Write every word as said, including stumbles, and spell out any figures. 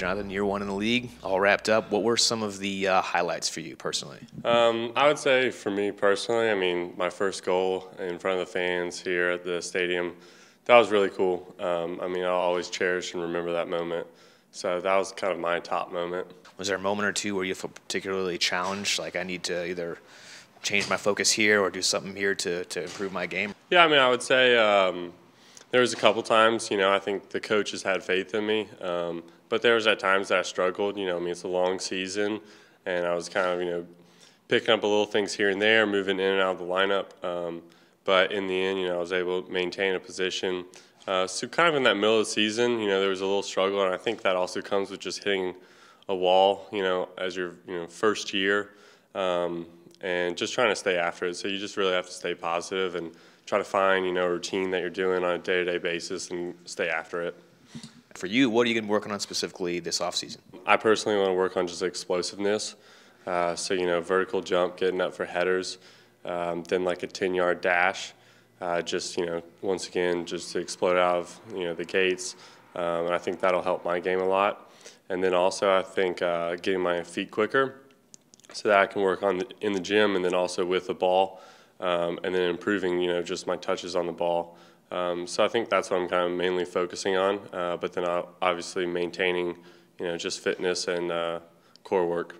Jonathan, year one in the league, all wrapped up. What were some of the uh, highlights for you personally? Um, I would say for me personally, I mean, my first goal in front of the fans here at the stadium, that was really cool. Um, I mean, I'll always cherish and remember that moment. So that was kind of my top moment. Was there a moment or two where you felt particularly challenged, like I need to either change my focus here or do something here to, to improve my game? Yeah, I mean, I would say um, there was a couple times, you know, I think the coaches had faith in me. Um, but there was at times that I struggled, you know, I mean, it's a long season. And I was kind of, you know, picking up a little things here and there, moving in and out of the lineup. Um, but in the end, you know, I was able to maintain a position. Uh, so kind of in that middle of the season, you know, there was a little struggle, and I think that also comes with just hitting a wall, you know, as your you know first year, um, and just trying to stay after it. So you just really have to stay positive and try to find, you know, a routine that you're doing on a day-to-day basis and stay after it. For you, what are you going to be working on specifically this offseason? I personally want to work on just explosiveness. Uh, so, you know, vertical jump, getting up for headers, um, then like a ten-yard dash. Uh, just, you know, once again, just to explode out of, you know, the gates. Um, and I think that'll help my game a lot. And then also I think uh, getting my feet quicker so that I can work on the, in the gym and then also with the ball, um, and then improving, you know, just my touches on the ball. Um, so I think that's what I'm kind of mainly focusing on, uh, but then obviously maintaining, you know, just fitness and uh, core work.